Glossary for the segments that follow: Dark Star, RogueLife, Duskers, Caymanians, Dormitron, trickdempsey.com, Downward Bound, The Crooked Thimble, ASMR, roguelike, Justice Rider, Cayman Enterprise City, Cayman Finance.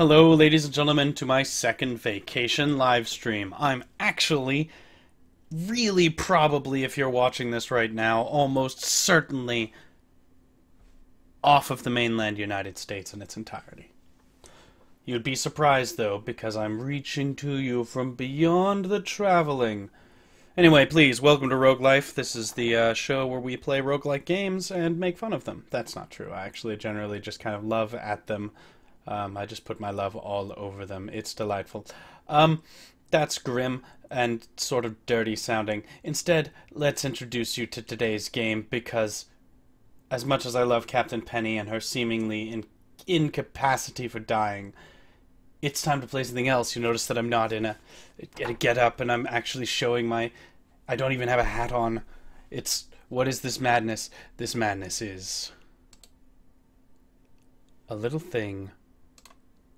Hello, ladies and gentlemen, to my second vacation live stream. I'm actually, really probably, if you're watching this right now, almost certainly off of the mainland United States in its entirety. You'd be surprised, though, because I'm reaching to you from beyond the traveling. Anyway, please, welcome to RogueLife. This is the show where we play roguelike games and make fun of them. That's not true. I actually generally just kind of love at them. I just put my love all over them. It's delightful. That's grim and sort of dirty sounding. Instead, let's introduce you to today's game because as much as I love Captain Penny and her seemingly incapacity for dying, it's time to play something else. You notice that I'm not in a get-up and I'm actually showing my... I don't even have a hat on. It's... What is this madness? This madness is... a little thing...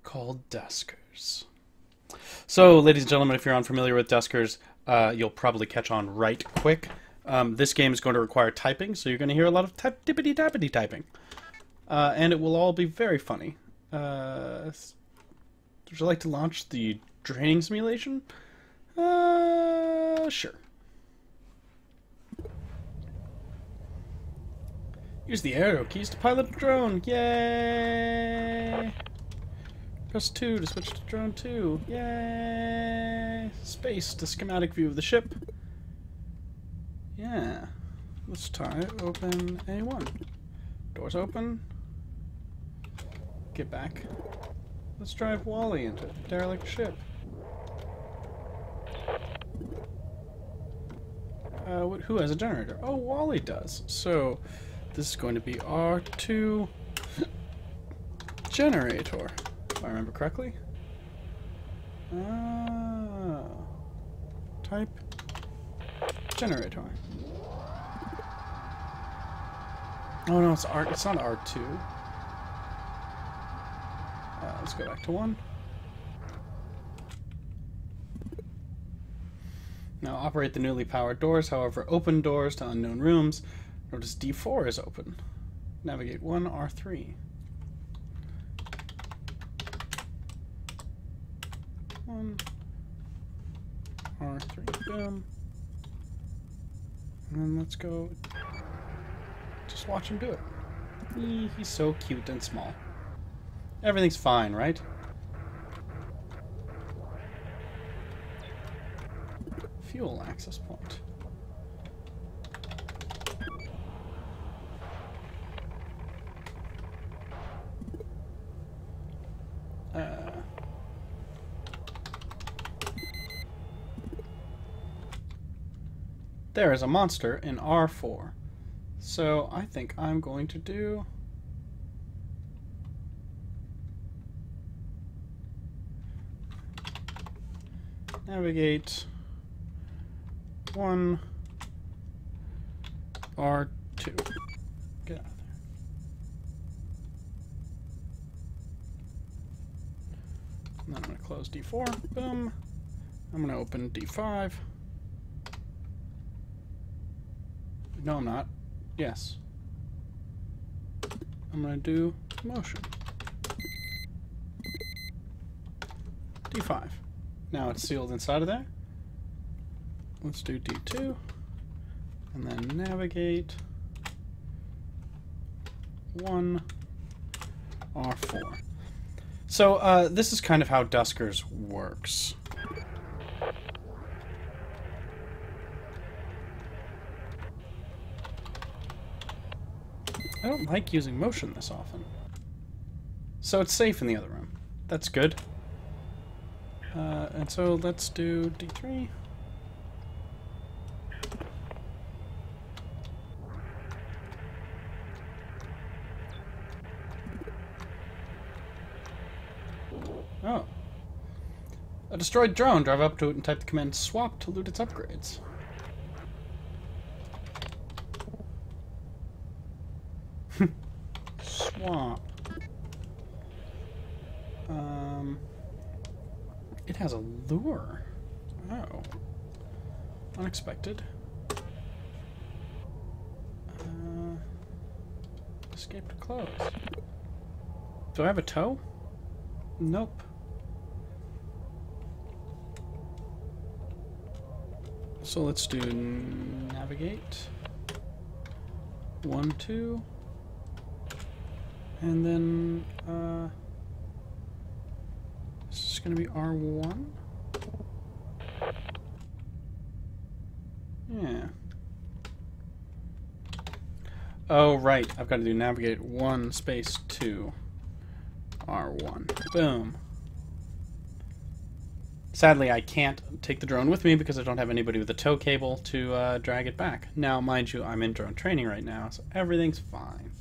called Duskers. So, ladies and gentlemen, if you're unfamiliar with Duskers, you'll probably catch on right quick. This game is going to require typing, so you're going to hear a lot of typity-tappity typing. And it will all be very funny. Would you like to launch the training simulation? Sure. Use the arrow keys to pilot the drone. Yay! Press 2 to switch to drone 2. Yay! Space to schematic view of the ship. Yeah. Let's try open A1. Doors open. Get back. Let's drive Wally into the derelict ship. Who has a generator? Oh, Wally does. So, this is going to be R2 generator. If I remember correctly. Type generator. Oh no, it's R. It's not R2. Let's go back to 1. Now operate the newly powered doors. However, open doors to unknown rooms. Notice D4 is open. Navigate 1, R3. 1, R3, boom. And then let's go... just watch him do it. He's so cute and small. Everything's fine, right? Fuel access point. There is a monster in R4. So I think I'm going to do... navigate 1 R2. Get out of there. And then I'm going to close D4. Boom. I'm going to open D5. No, I'm not. Yes. I'm going to do motion. D5. Now it's sealed inside of there. Let's do D2, and then navigate 1, R4. So this is kind of how Duskers works. I don't like using motion this often. So it's safe in the other room. That's good. And so let's do D3. Oh. A destroyed drone. Drive up to it and type the command swap to loot its upgrades. Swap. It has a lure. Oh. Unexpected. Escape to close. Do I have a toe? Nope. So let's do navigate. 1, 2. And then this is going to be R1. Yeah. Oh, right. I've got to do navigate 1 space 2. R1. Boom. Sadly, I can't take the drone with me because I don't have anybody with a tow cable to drag it back. Now, mind you, I'm in drone training right now, so everything's fine.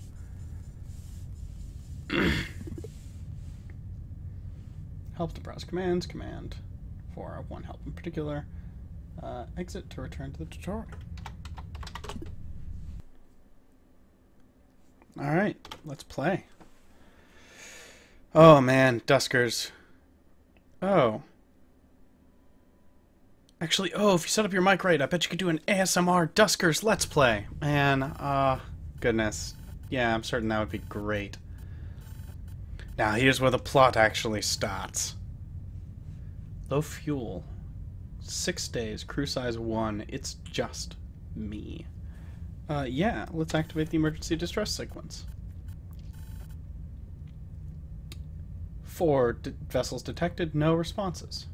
Help to browse commands, command for one help in particular. Exit to return to the tutorial. Alright, let's play. Oh man, Duskers. Oh. Actually, oh, if you set up your mic right, I bet you could do an ASMR Duskers Let's Play. Man, goodness. Yeah, I'm certain that would be great. Now, here's where the plot actually starts. Low fuel. 6 days, crew size 1. It's just me. Yeah, let's activate the emergency distress sequence. 4 vessels detected, no responses.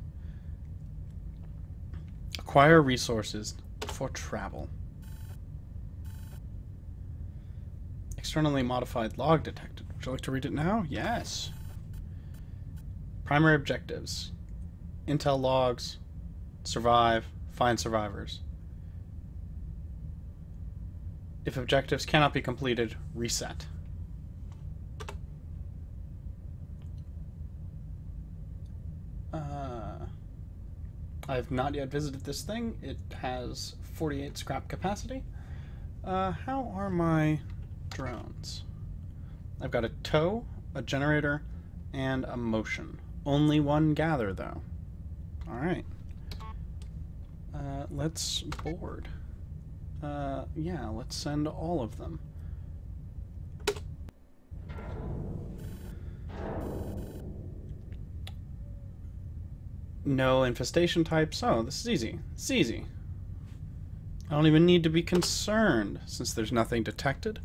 Acquire resources for travel. Externally modified log detected. Would you like to read it now? Yes. Primary objectives. Intel logs. Survive. Find survivors. If objectives cannot be completed, reset. I have not yet visited this thing. It has 48 scrap capacity. How are my drones? I've got a tow, a generator, and a motion. Only one gather, though. Alright. Let's board. Yeah, let's send all of them. No infestation types. Oh, this is easy. It's easy. I don't even need to be concerned since there's nothing detected.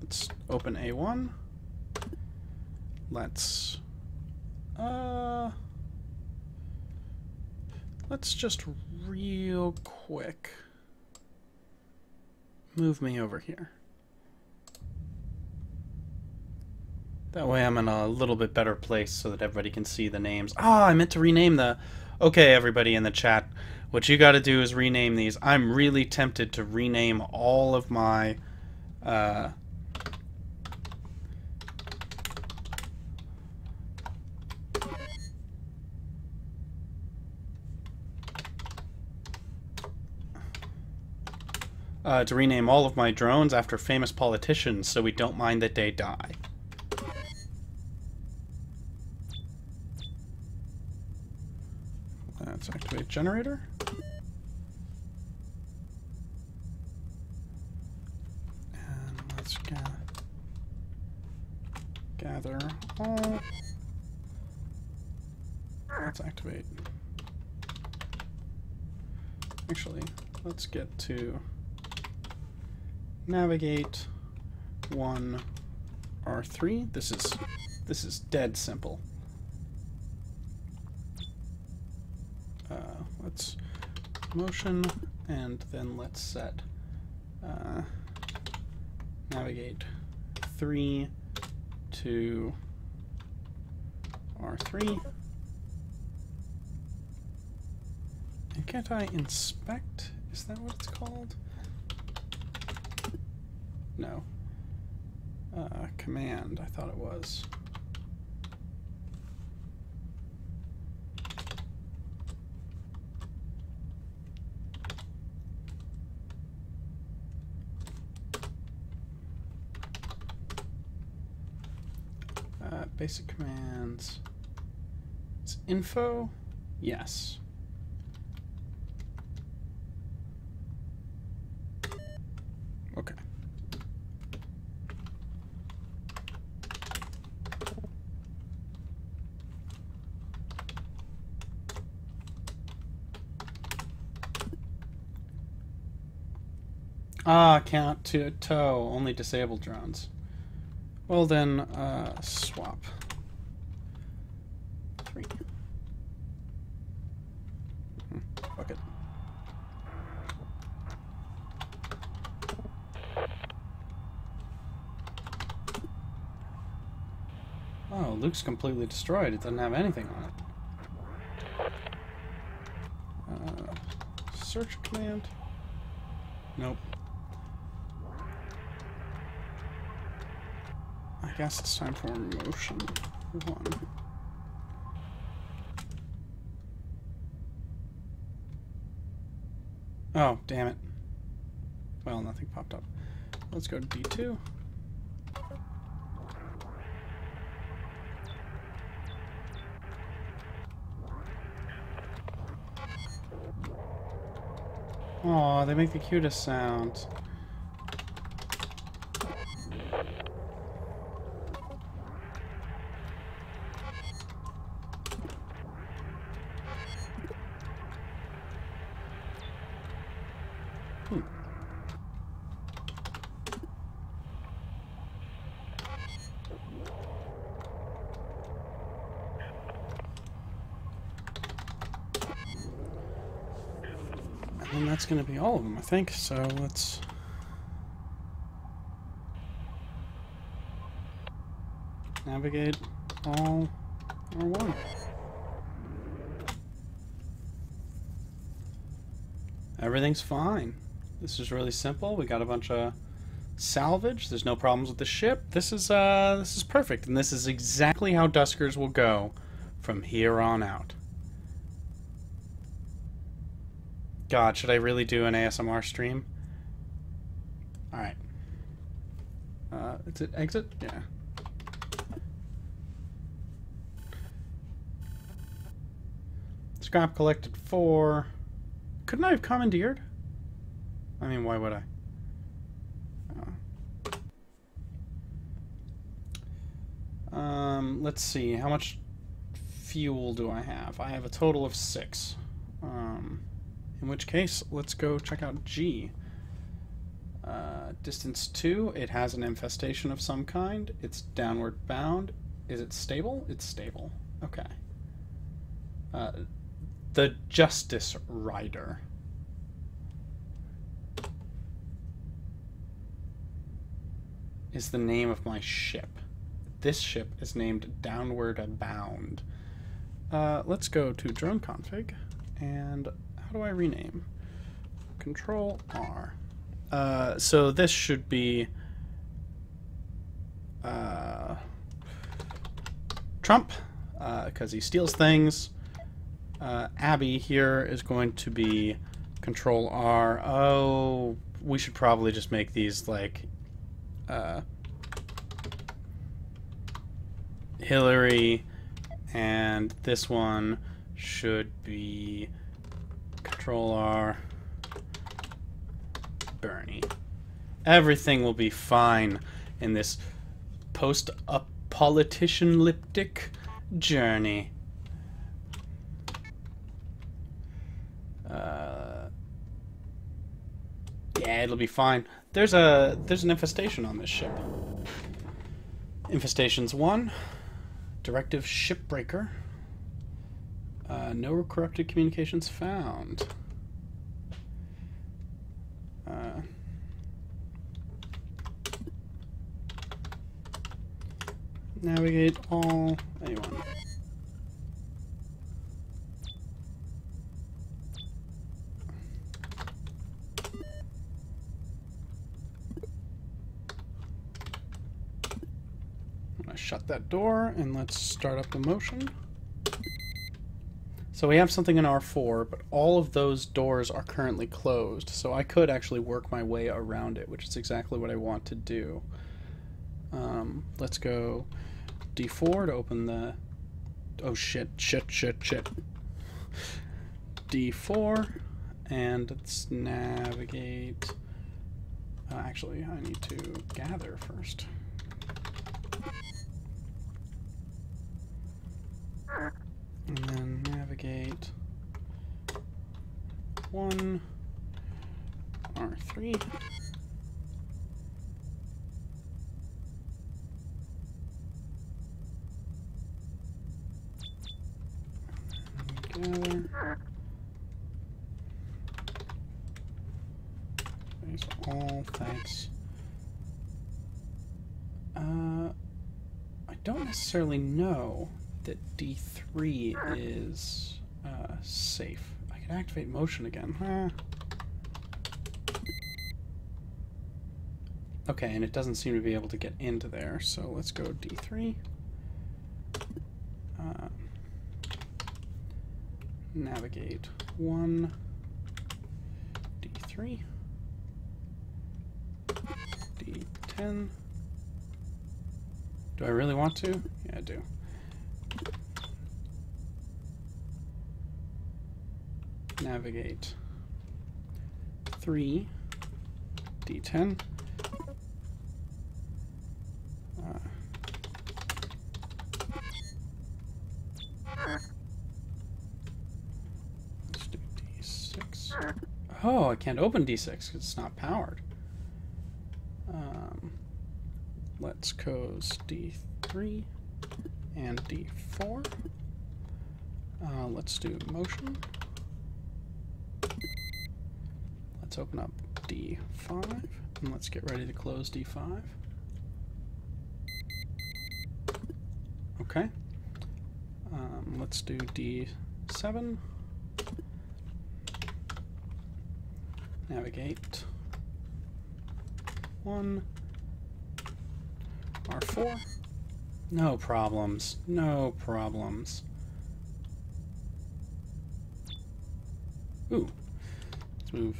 Let's open A1. Let's just real quick move me over here. That way I'm in a little bit better place so that everybody can see the names. Ah, I meant to rename the... Okay, everybody in the chat, what you gotta do is rename these. I'm really tempted to rename all of my... to rename all of my drones after famous politicians so we don't mind that they die. Let's activate generator. And let's gather all. Let's activate. Actually, let's get to... Navigate 1 R3. This is dead simple. Let's motion and then let's set navigate 3 to R3. And can't I inspect? Is that what it's called? No. Command, I thought it was. Basic commands. It's info? Yes. Okay. Ah, can't tow. Only disabled drones. Well then, swap. 3. Fuck it. Oh, Luke's completely destroyed. It doesn't have anything on it. Search command. Nope. I guess it's time for motion 1. Oh, damn it. Well, nothing popped up. Let's go to D2. Aw, they make the cutest sounds. And that's going to be all of them, I think, so let's... navigate all or one. Everything's fine. This is really simple. We got a bunch of salvage. There's no problems with the ship. This is perfect, and this is exactly how Duskers will go from here on out. God, should I really do an ASMR stream? Alright. Is it exit? Yeah. Scrap collected 4. Couldn't I have commandeered? I mean, why would I? Let's see. How much fuel do I have? I have a total of 6. In which case, let's go check out G. Distance 2, it has an infestation of some kind. It's downward bound. Is it stable? It's stable. Okay. The Justice Rider. Is the name of my ship. This ship is named Downward Bound. Let's go to drone config and... how do I rename? Control R. So this should be Trump, because he steals things. Abby here is going to be Control R. Oh, we should probably just make these like Hillary, and this one should be Control R, Bernie. Everything will be fine in this post-apocalyptic journey. Yeah, it'll be fine. There's an infestation on this ship. Infestations 1, Directive Shipbreaker. No corrupted communications found. Navigate all anyone. I'm gonna shut that door and let's start up the motion. So we have something in R4, but all of those doors are currently closed, so I could actually work my way around it, which is exactly what I want to do. Let's go D4 to open the... oh shit. D4, and let's navigate... actually, I need to gather first. And then navigate 1, R3, Raise all thanks. I don't necessarily know that D3 is safe. I can activate motion again. Okay, and it doesn't seem to be able to get into there, so let's go D3. Navigate 1, D3, D10. Do I really want to? Yeah, I do. Navigate 3, D10. Let's do D6. Oh, I can't open D6 because it's not powered. Let's close D3 and D4. Let's do motion. Let's open up D5 and let's get ready to close D5. Okay. Let's do D7. Navigate 1. R4. No problems. No problems. Ooh. Let's move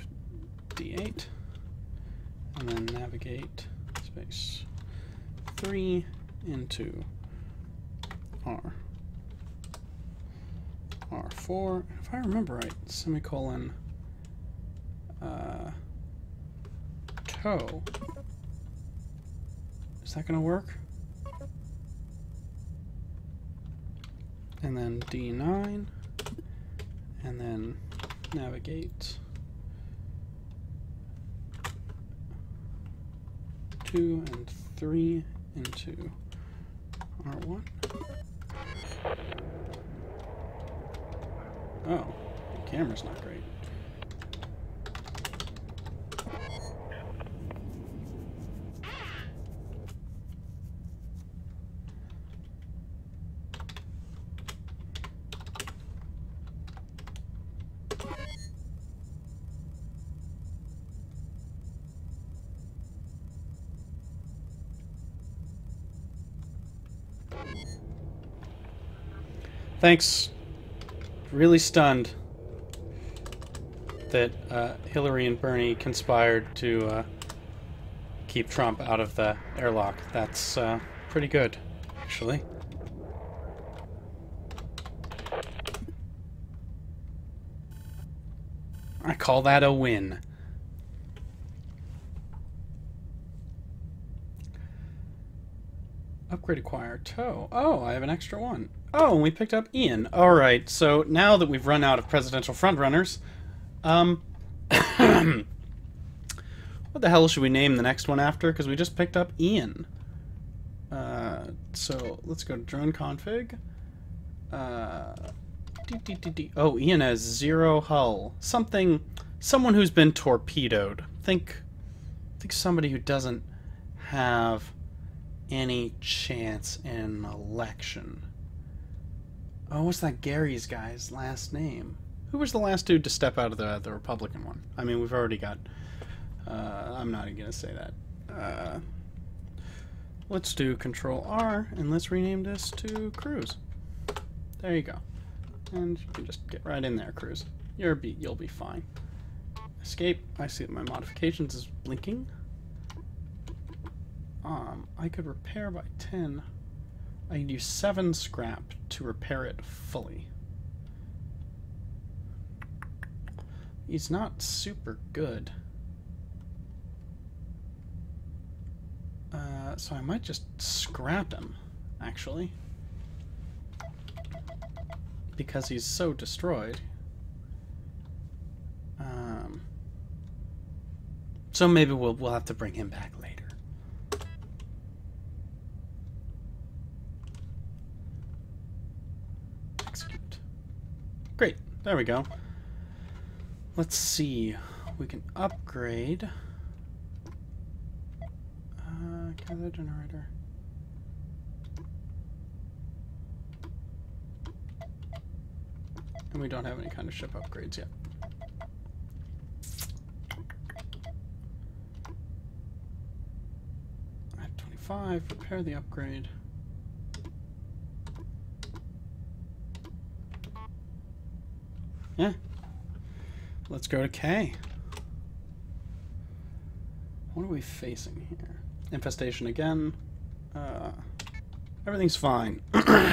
D8. And then navigate space 3 into R4, if I remember right, semicolon toe. Is that gonna work? And then D9, and then navigate 2 and 3 into R1. Oh, the camera's not great. Thanks. Really stunned that Hillary and Bernie conspired to keep Trump out of the airlock. That's pretty good, actually. I call that a win. Upgrade acquire toe. Oh, I have an extra one. Oh, and we picked up Ian. All right, so now that we've run out of presidential frontrunners, what the hell should we name the next one after? Because we just picked up Ian. So let's go to drone config. Oh, Ian has 0 hull. Someone who's been torpedoed. Think somebody who doesn't have any chance in an election. Oh, what's that Gary's guy's last name? Who was the last dude to step out of the Republican one? I mean, we've already got... I'm not even going to say that. Let's do Control-R, and let's rename this to Cruz. There you go. And you can just get right in there, Cruz. You'll be fine. Escape. I see that my modifications is blinking. I could repair by 10... I can use 7 scrap to repair it fully. He's not super good. So I might just scrap him, actually. Because he's so destroyed. So maybe we'll have to bring him back later. Great. There we go. Let's see. We can upgrade. Gather generator. And we don't have any kind of ship upgrades yet. I have 25. Repair the upgrade. Yeah. Let's go to K. What are we facing here? Infestation again. Everything's fine. And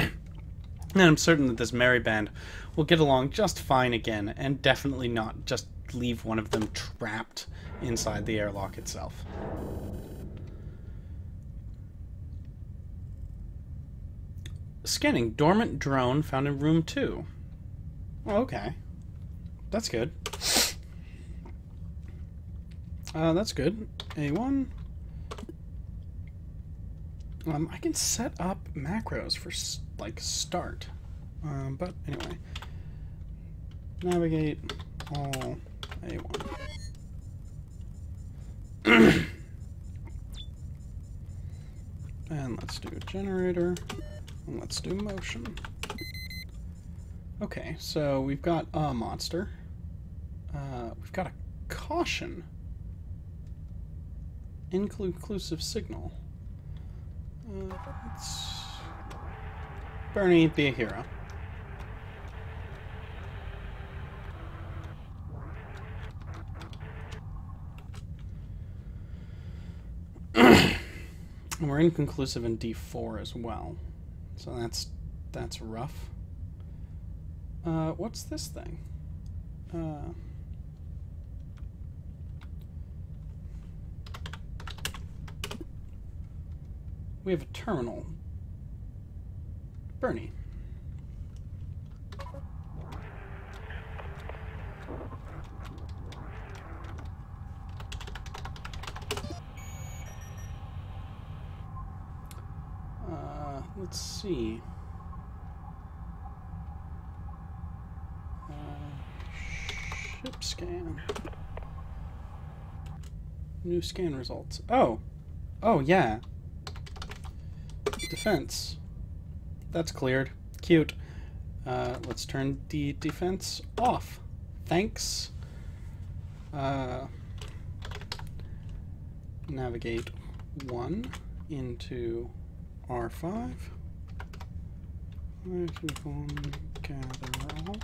I'm certain that this merry band will get along just fine again, and definitely not just leave one of them trapped inside the airlock itself. Scanning dormant drone found in room 2. Oh, okay. That's good. That's good. A1. I can set up macros for, like, start. But anyway. Navigate all A1. And let's do generator. And let's do motion. Okay, so we've got a monster. We've got a caution. Inconclusive signal. Let's... Bernie, be a hero. And we're inconclusive in D4 as well. So that's rough. What's this thing? We have a terminal. Bernie. Let's see. Ship scan. New scan results. Oh! Oh, yeah. Defense. That's cleared. Cute. Let's turn the defense off. Thanks. Navigate 1 into R5. Gather all.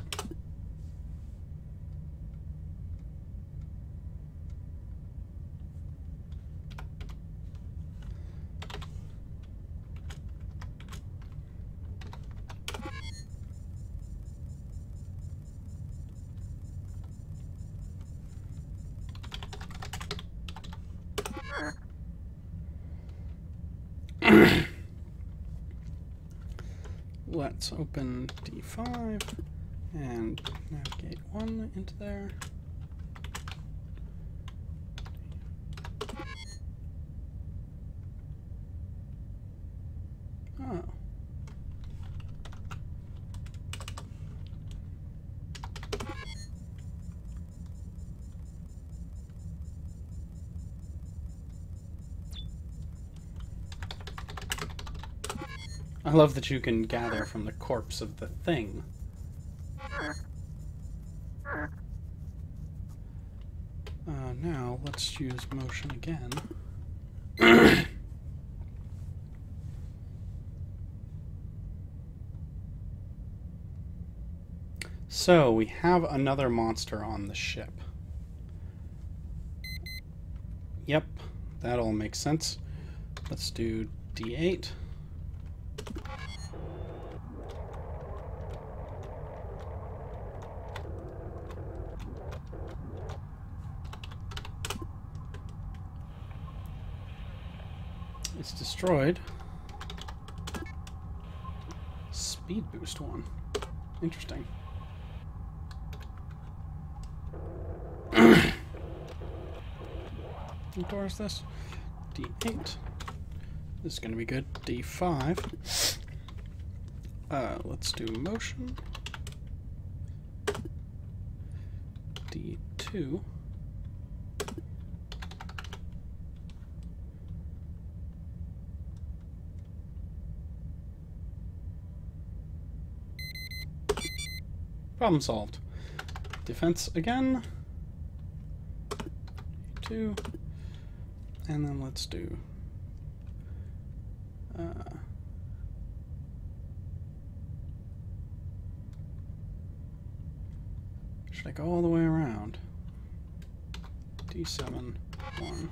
Let's open D5 and navigate 1 into there. Oh. I love that you can gather from the corpse of the thing. Now, let's use motion again. So, we have another monster on the ship. Yep, that all makes sense. Let's do D8. It's destroyed. Speed boost one. Interesting. What door is this? D8. This is going to be good. D5. Let's do motion. D2. Problem solved. Defense again. Two. And then let's do should I go all the way around? D7 1.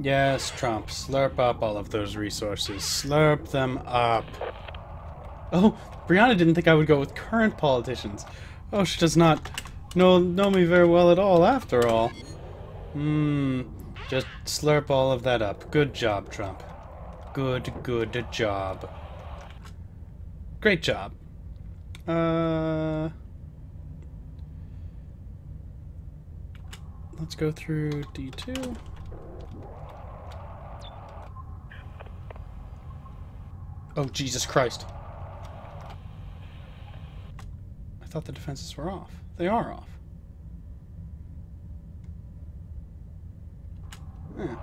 Yes, Trump, slurp up all of those resources. Slurp them up. Oh, Brianna didn't think I would go with current politicians. Oh, she does not know me very well at all, after all. Just slurp all of that up. Good job, Trump. Good job. Great job. Let's go through D2. Oh, Jesus Christ. I thought the defenses were off. They are off. Yeah.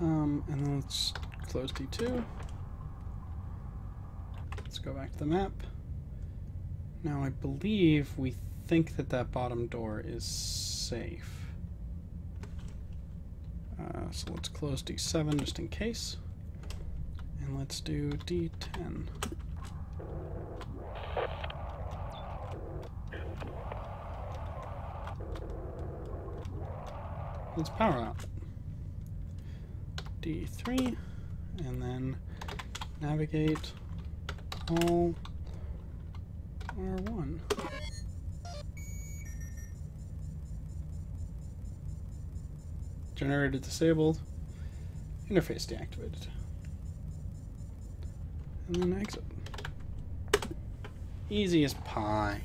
And then let's close D2. Let's go back to the map. Now I believe we think that that bottom door is safe. So let's close D7 just in case. And let's do D10. Let's power out. D3. And then navigate all R1. Generator disabled. Interface deactivated. And then exit. Easy as pie.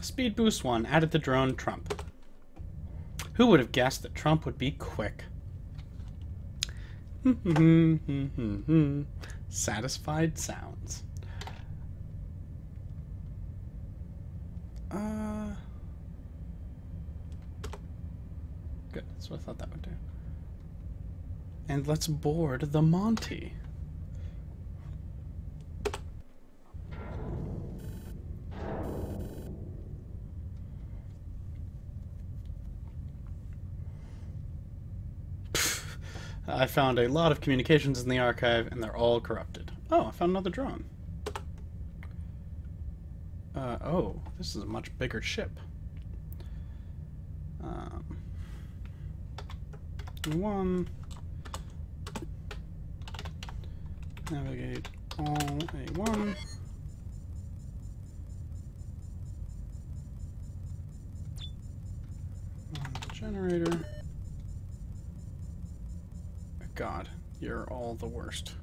Speed boost 1. Added the drone Trump. Who would have guessed that Trump would be quick? Satisfied sounds. Good, that's what I thought that would do. And let's board the Monty. I found a lot of communications in the archive, and they're all corrupted. Oh, I found another drone. Oh, this is a much bigger ship. One. Navigate all A1. Generator. God, you're all the worst.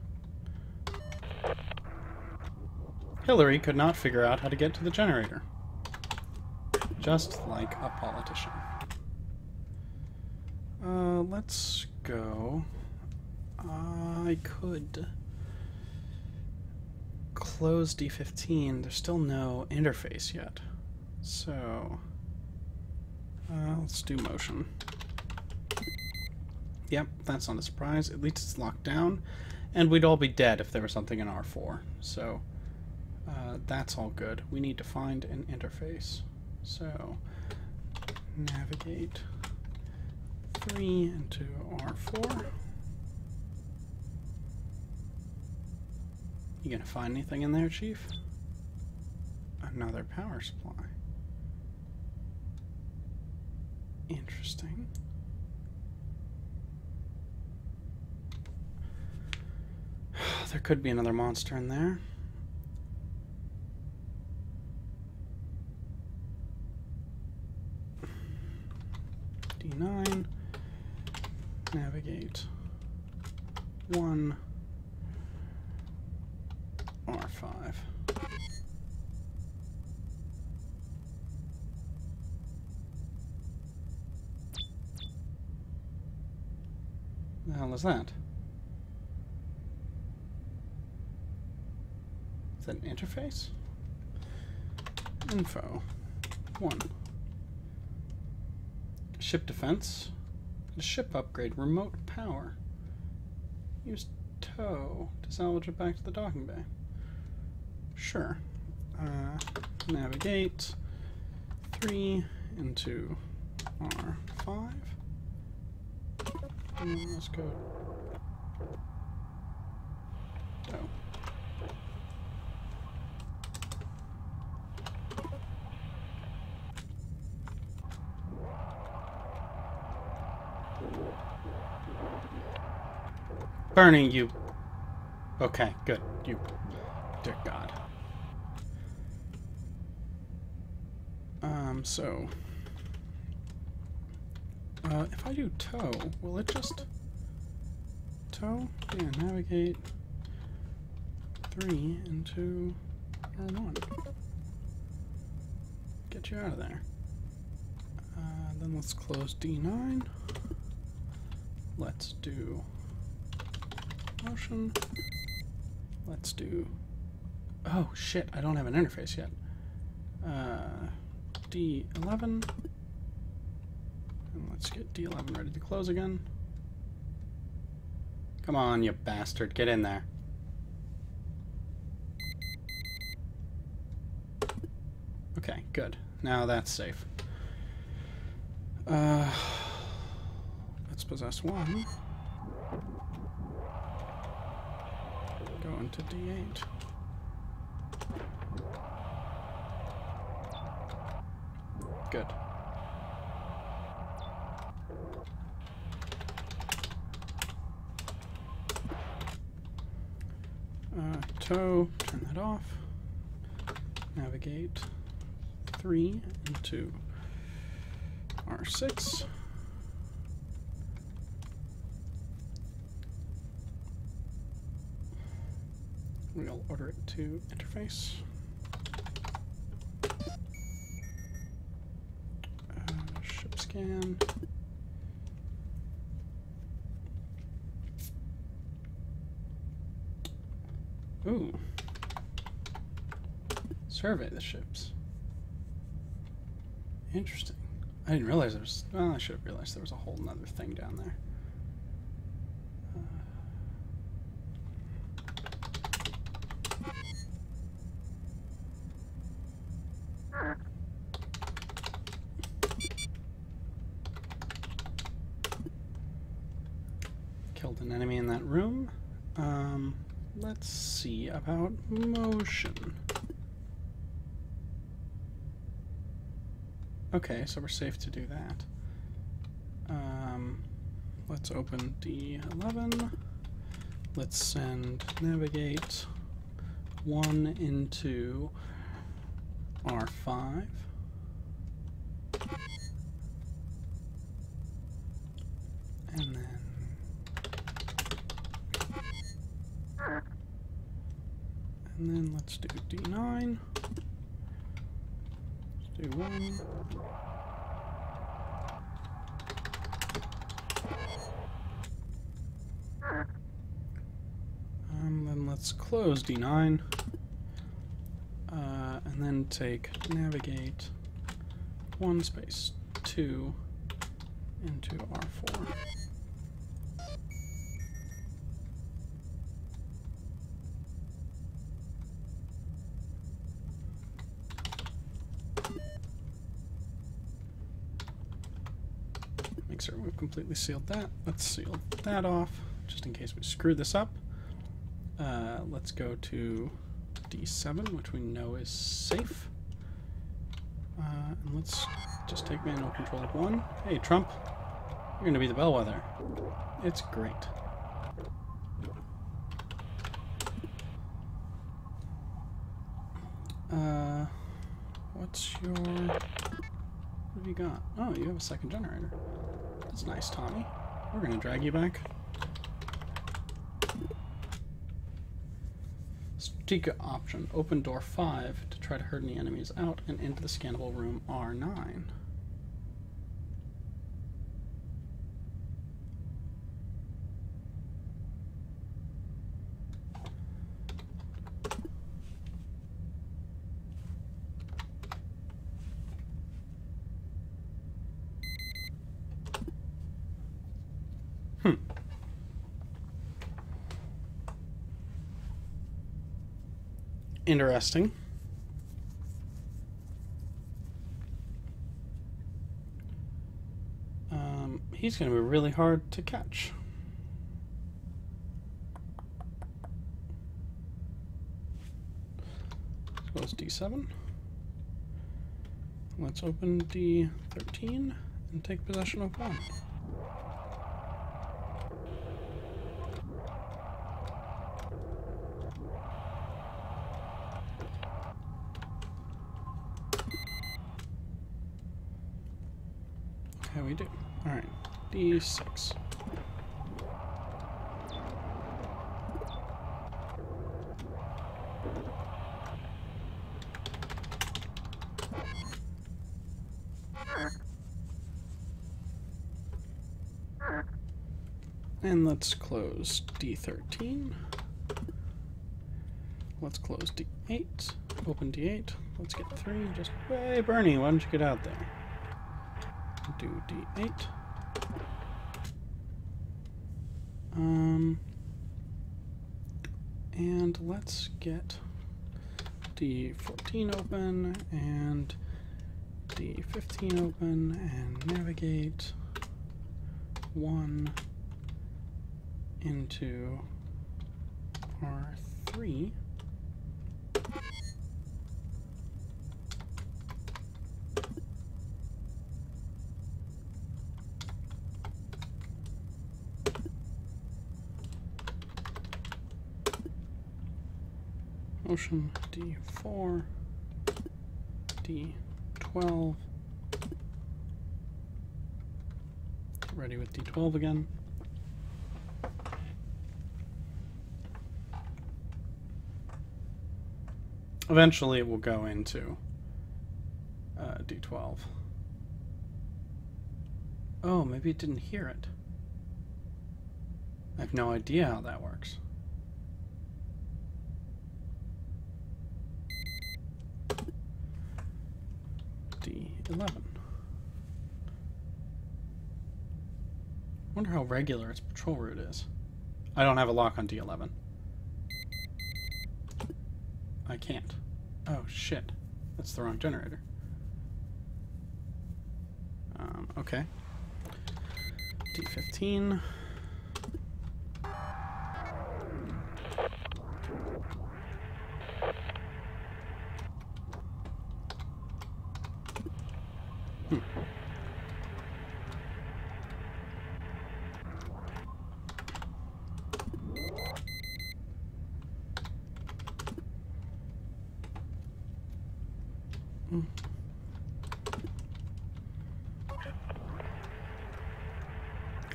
Hillary could not figure out how to get to the generator. Just like a politician. Let's go. I could close D15. There's still no interface yet. So, let's do motion. Yep, that's not a surprise. At least it's locked down. And we'd all be dead if there was something in R4. So, that's all good. We need to find an interface. So, navigate 3 into R4. You gonna find anything in there, Chief? Another power supply. Interesting. There could be another monster in there. D9. Navigate. 1. R5. The hell is that? Is that an interface? Info. 1. Ship defense. Ship upgrade. Remote power. Use tow to salvage it back to the docking bay. Sure. Navigate 3 into R5. And let's go. Oh. Burning you. Okay, good. You, dear God. If I do tow, will it just tow? Yeah, navigate 3 into R1. Get you out of there. Then let's close D9. Let's do motion. Let's do. Oh shit! I don't have an interface yet. D11. And let's get D11 ready to close again. Come on, you bastard! Get in there. Okay, good. Now that's safe. Let's possess 1. Go into D8. Good. Tow, turn that off. Navigate 3 into R6. We'll order it to interface. Ship scan. Ooh. Survey the ships. Interesting. I didn't realize there was. Well, I should have realized there was a whole nother thing down there. Killed an enemy in that room. Let's see about motion. Okay, so we're safe to do that. Let's open D11. Let's send navigate 1 into R5. And then let's do D9. Let's do 1. Then let's close D9. And then take navigate 1 space 2 into R4. Make sure we've completely sealed that. Let's seal that off, just in case we screw this up. Let's go to D7, which we know is safe. And let's just take manual control of 1. Hey, Trump, you're going to be the bellwether. It's great. What's your... What have you got? Oh, you have a second generator. That's nice, Tommy. We're gonna drag you back. Strategic option. Open door 5 to try to herd any enemies out and into the scannable room R9. Interesting. He's going to be really hard to catch. Let's close D7. Let's open D13 and take possession of one. D6. And let's close D13. Let's close D8. Open D8. Let's get 3. Just, hey, Bernie, why don't you get out there? Do D8. And let's get D14 open and D15 open and navigate 1 into R3. Motion D4, D12, ready with D12 again. Eventually it will go into D12. Oh, maybe it didn't hear it. I have no idea how that works. D11. Wonder how regular its patrol route is. I don't have a lock on D11. I can't. Oh shit. That's the wrong generator. Okay. D15.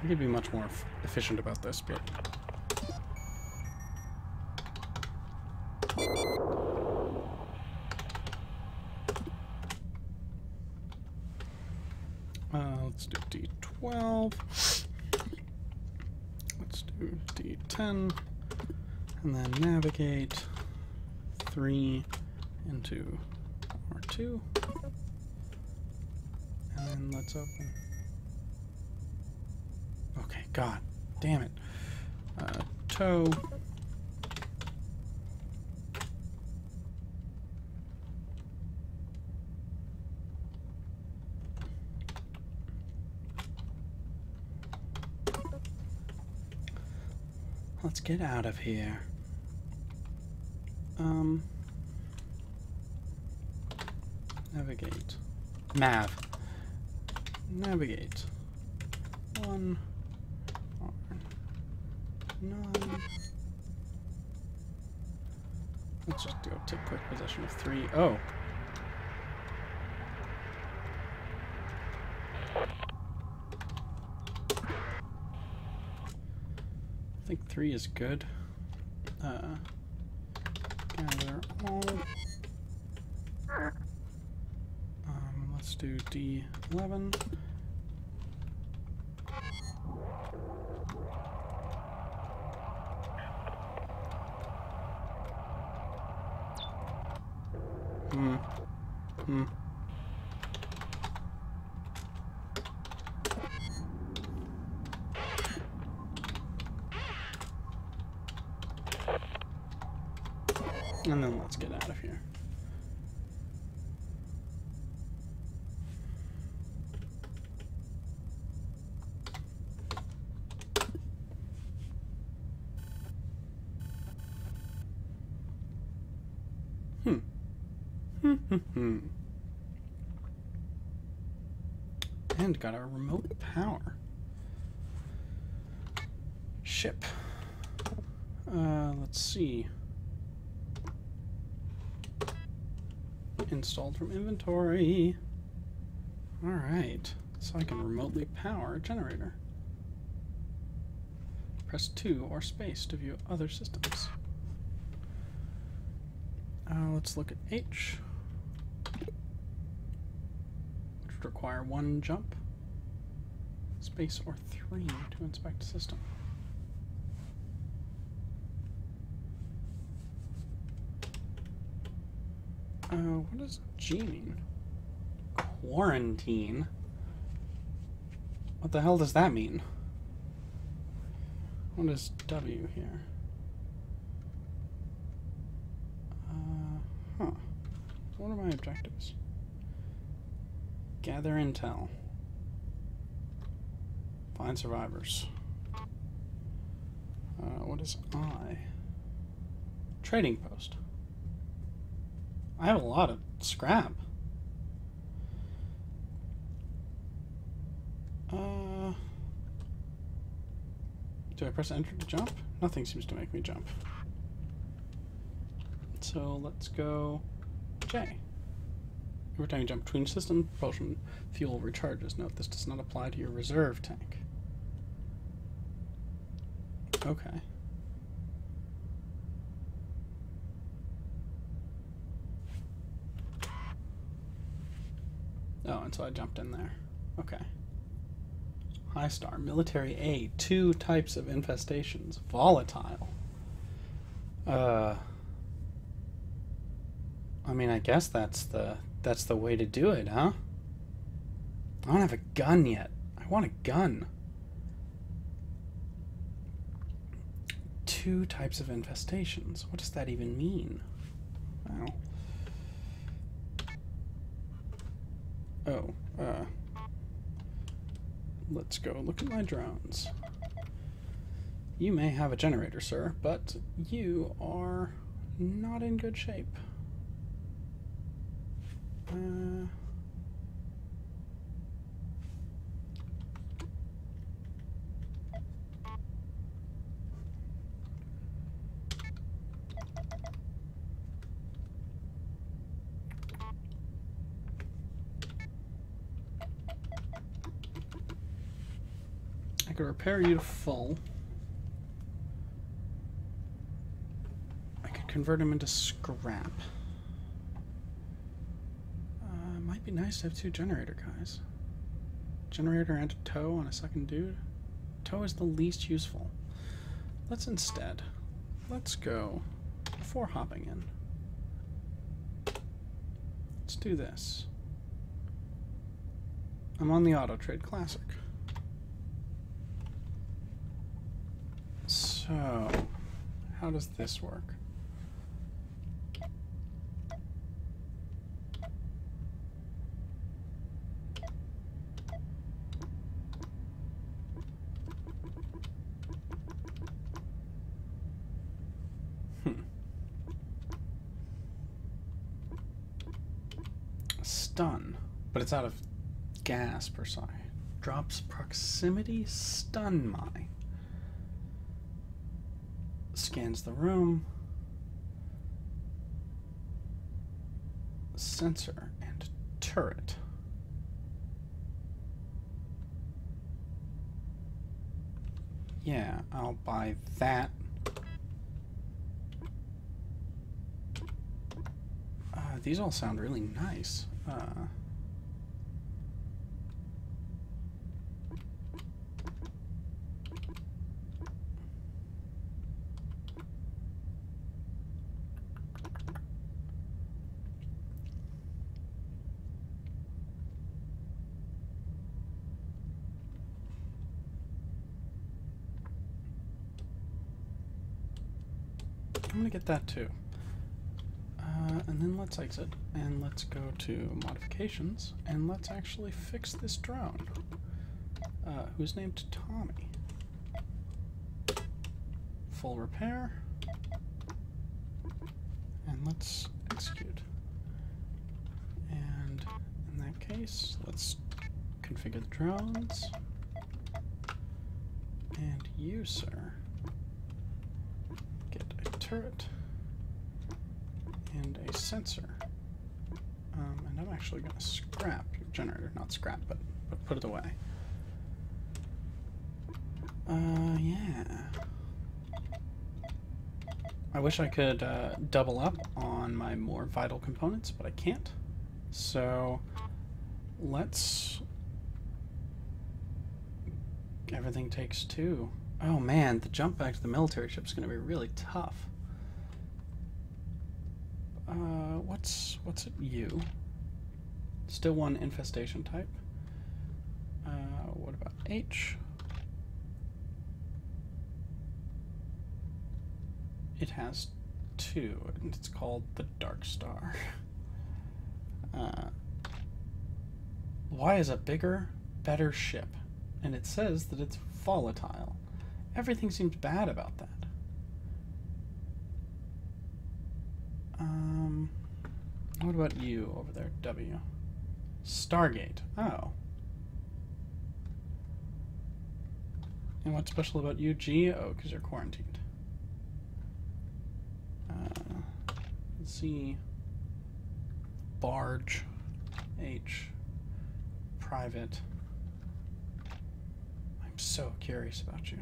I could be much more efficient about this, but... let's do D12. Let's do D10. And then navigate 3 into R2. And then let's open... God damn it. Toe. Let's get out of here. Navigate. Nav. Navigate. 1. Let's just go take quick possession of 3. Oh. I think 3 is good. Gather all. Let's do D11. And then let's get out of here. And got our remote power. Ship. Let's see. Installed from inventory. Alright. So I can remotely power a generator. Press 2 or space to view other systems. Let's look at H, which would require 1 jump, space, or 3 to inspect system. What does G mean? Quarantine? What the hell does that mean? What is W here? What are my objectives? Gather intel. Find survivors. What is I? Trading post. I have a lot of scrap. Do I press enter to jump? Nothing seems to make me jump. So let's go J. Every time you jump between systems, propulsion fuel recharges. Note this does not apply to your reserve tank. Okay. Oh, and so I jumped in there. Okay. High Star, Military A, 2 types of infestations. Volatile. I mean, I guess that's the way to do it, huh? I don't have a gun yet. I want a gun. 2 types of infestations. What does that even mean? Well. Let's go look at my drones. You may have a generator, sir, but you are not in good shape. I could repair you to full. I could convert him into scrap. Might be nice to have 2 generator guys. Generator and a tow on a second dude. Tow is the least useful. Let's instead, let's go before hopping in. Let's do this. I'm on the Auto Trade Classic. So, how does this work? Stun, but it's out of gas per se. Drops proximity stun mine. Scans the room. sensor and turret. Yeah, I'll buy that. These all sound really nice. I'm gonna get that too. And then let's exit, and let's go to modifications, and let's actually fix this drone, who's named Tommy. Full repair, and let's execute. And in that case, let's configure the drones. And you, sir, get a turret. And a sensor. And I'm actually going to scrap your generator. Not scrap, but put it away. Yeah. I wish I could double up on my more vital components, but I can't. So let's... Everything takes two. Oh man, the jump back to the military ship is going to be really tough. What's it you? Still one infestation type. What about H? It has two, and it's called the Dark Star. Y is a bigger, better ship, and it says that it's volatile. Everything seems bad about that. What about you over there, W? Stargate. Oh. And what's special about you, G? Oh, because you're quarantined. Z. Barge. H. Private. I'm so curious about you.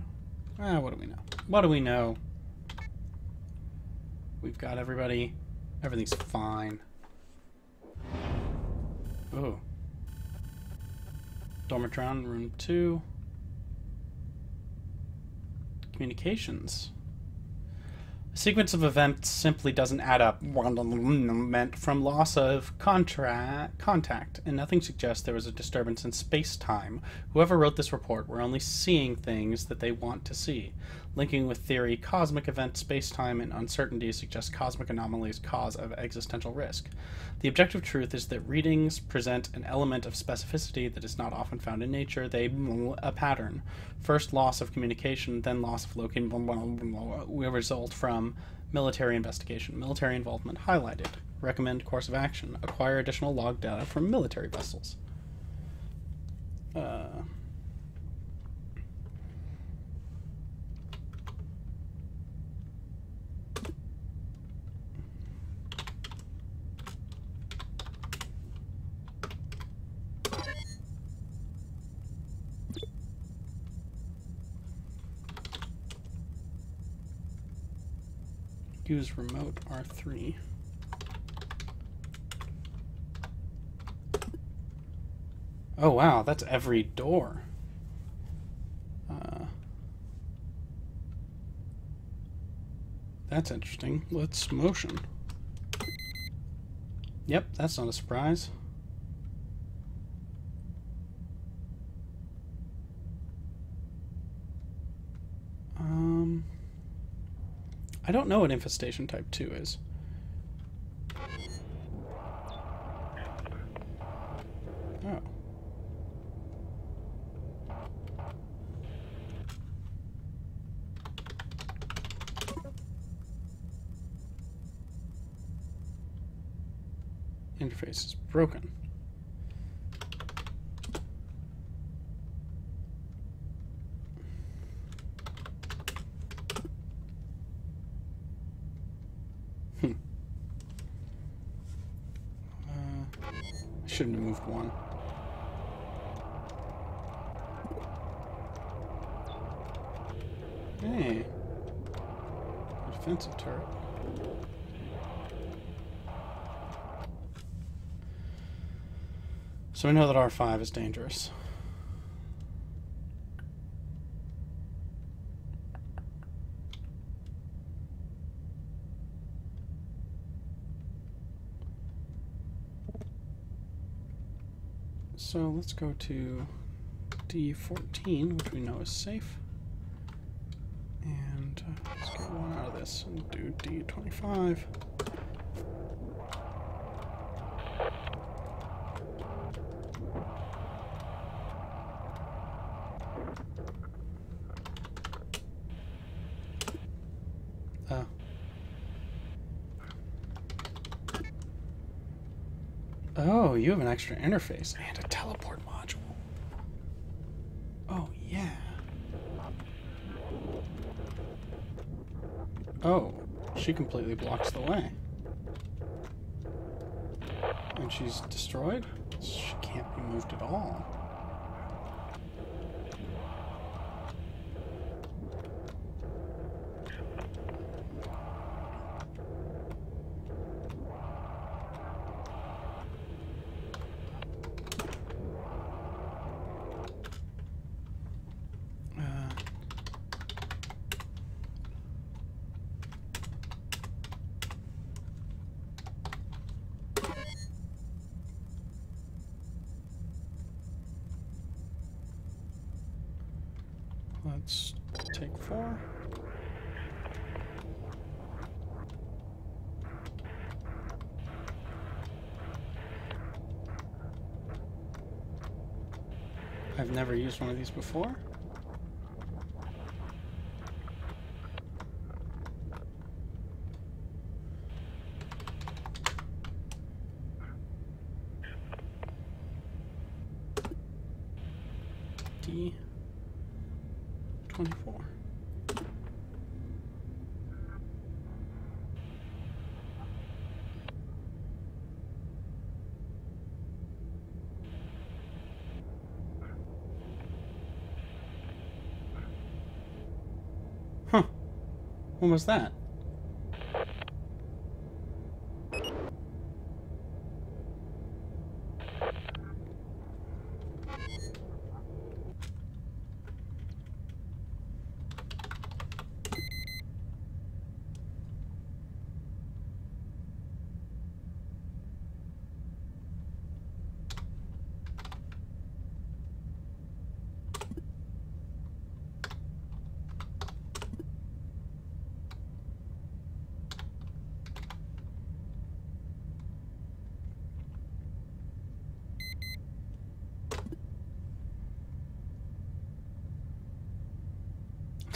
Ah, what do we know? What do we know? We've got everybody. Everything's fine. Oh. Dormitron, room 2. Communications. A sequence of events simply doesn't add up. From loss of contact, and nothing suggests there was a disturbance in space-time. Whoever wrote this report were only seeing things that they want to see. Linking with theory, cosmic event, space-time, and uncertainty suggest cosmic anomalies cause of existential risk. The objective truth is that readings present an element of specificity that is not often found in nature. They a pattern. First loss of communication, then loss of location, will result from military investigation. Military involvement highlighted. Recommend course of action. Acquire additional log data from military vessels. Use remote R3. Oh wow, that's every door. That's interesting. Let's motion. Yep, that's not a surprise. I don't know what infestation type 2 is. Oh. Interface is broken. Shouldn't have moved one. Hey. Defensive turret. So we know that R5 is dangerous. So let's go to D14, which we know is safe. And let's get one out of this and do D25. Oh, you have an extra interface and a teleport module. Oh, yeah. Oh, she completely blocks the way. And she's destroyed? She can't be moved at all. Let's take 4. I've never used one of these before. D. 24. Huh. When was that?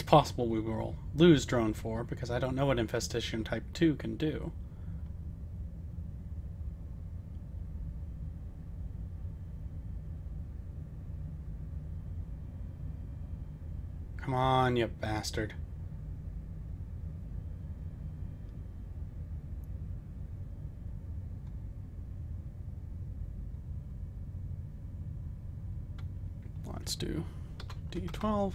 Possible we will lose drone 4 because I don't know what infestation type 2 can do. Come on, you bastard. Let's do D12.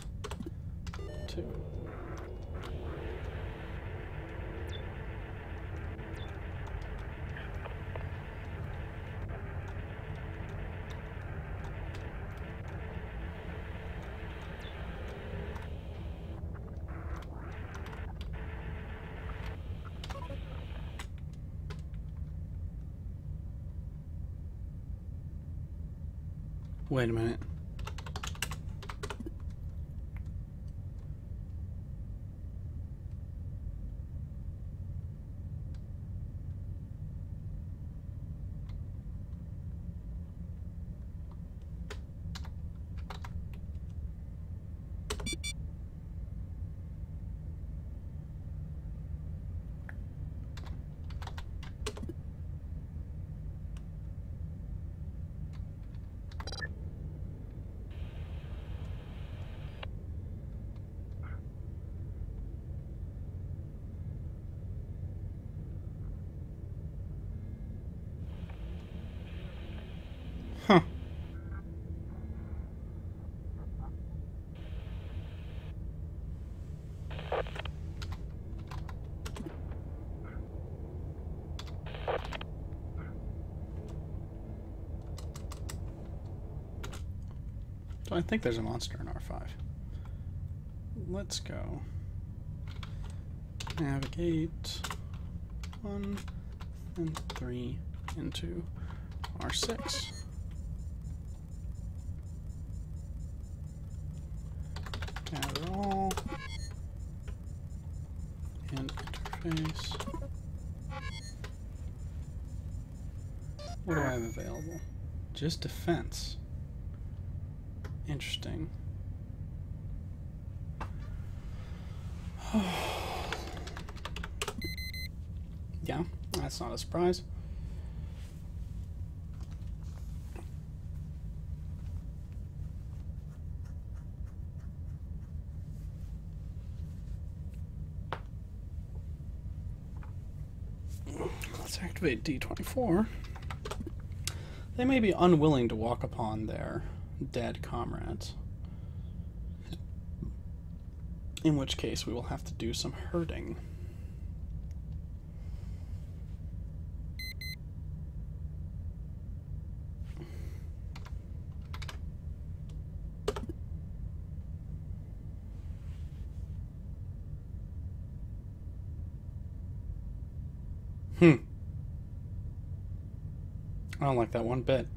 Wait a minute. So I think there's a monster in R5. Let's go. Navigate 1 and 3 into R6. Gather all. And interface. What do I have available? Just defense. Interesting. Yeah, that's not a surprise. Let's activate D24. They may be unwilling to walk upon their dead comrades, in which case we will have to do some herding. I don't like that one bit.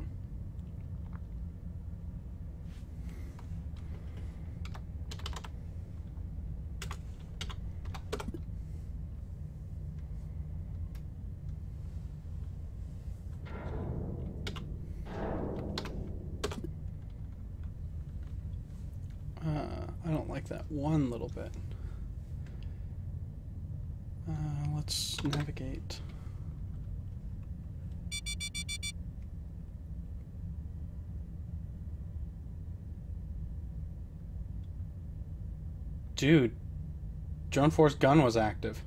I don't like that one little bit. Let's navigate. Dude, Drone Force gun was active.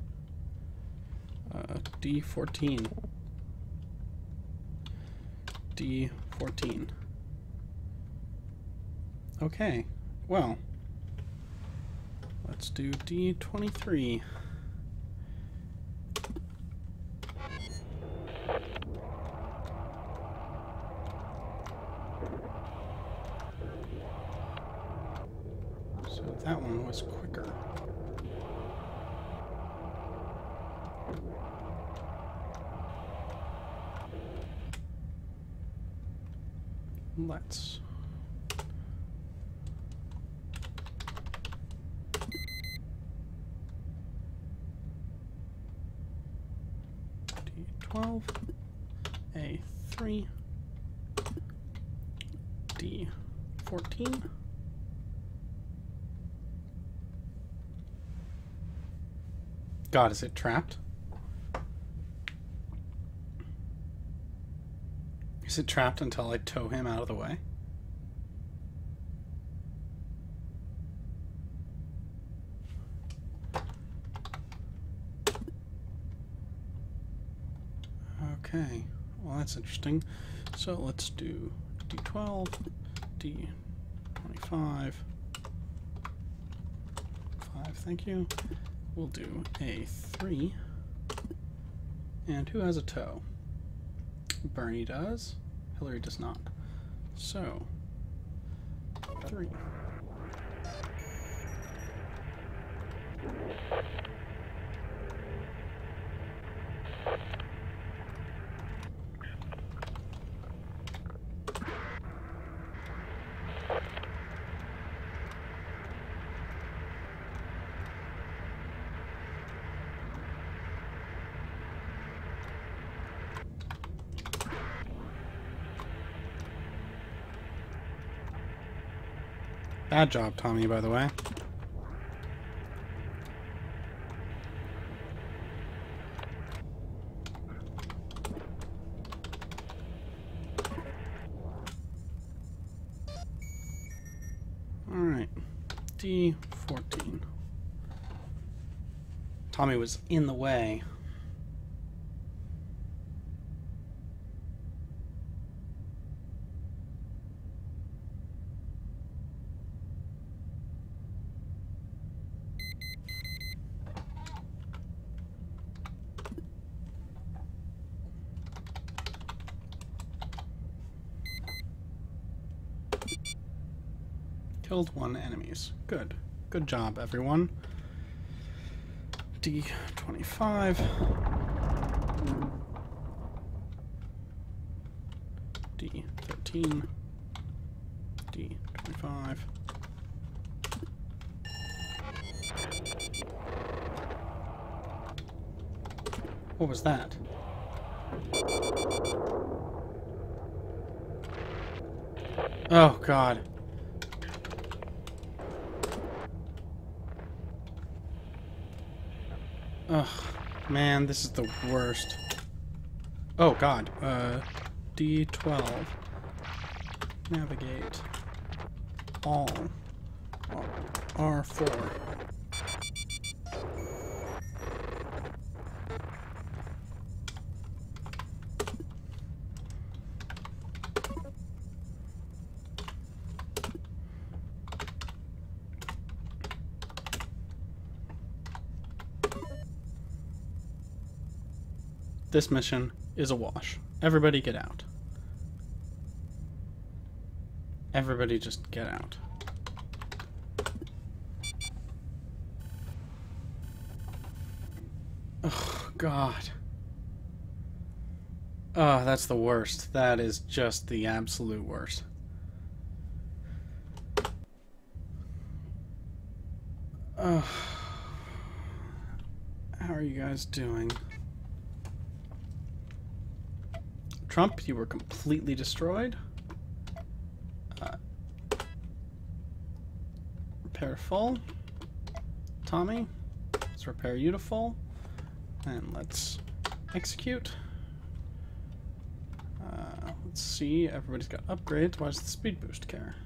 D14. D14. Okay, well, let's do D23. That one was quicker. Let's. D12, A3, D14. God, is it trapped? Is it trapped until I tow him out of the way? Okay, well that's interesting. So let's do D12, D25, 5, thank you. We'll do A3. And who has a toe? Bernie does. Hillary does not. So, 3. Bad job, Tommy, by the way. Alright. D14. Tommy was in the way. Killed 1 enemies. Good. Good job, everyone. D25. D13. D25. What was that? Oh, God. Ugh, man, this is the worst. Oh, God. D12. Navigate. All. R4. This mission is a wash. Everybody get out. Everybody just get out. Oh, God. Oh, that's the worst. That is just the absolute worst. Oh. How are you guys doing? Trump, you were completely destroyed. Repair full. Tommy, let's repair you to full. And let's execute. Let's see, everybody's got upgrades. Why does the speed boost care?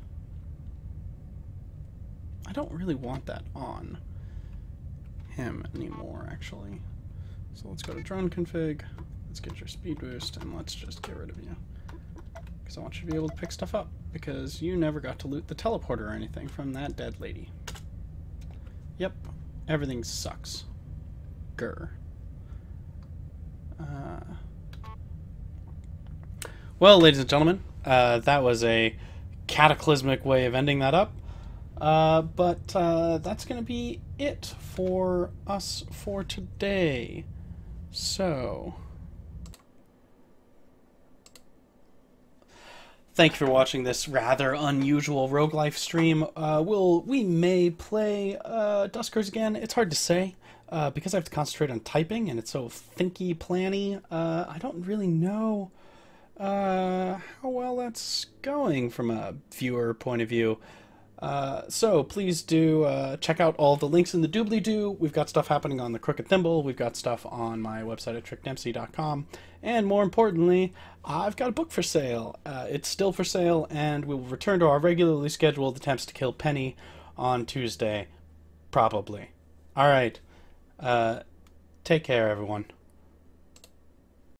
I don't really want that on him anymore, actually. So let's go to drone config. Let's get your speed boost, and let's just get rid of you. Because I want you to be able to pick stuff up, because you never got to loot the teleporter or anything from that dead lady. Yep, everything sucks. Grr. Well, ladies and gentlemen, that was a cataclysmic way of ending that up. But that's going to be it for us for today. So... thank you for watching this rather unusual RogueLife stream. We may play Duskers again. It's hard to say because I have to concentrate on typing and it's so thinky, planny. I don't really know how well that's going from a viewer point of view. So please do check out all the links in the doobly-doo. We've got stuff happening on The Crooked Thimble. We've got stuff on my website at trickdempsey.com. And more importantly, I've got a book for sale. It's still for sale, and we'll return to our regularly scheduled attempts to kill Penny on Tuesday, probably. All right. Take care, everyone.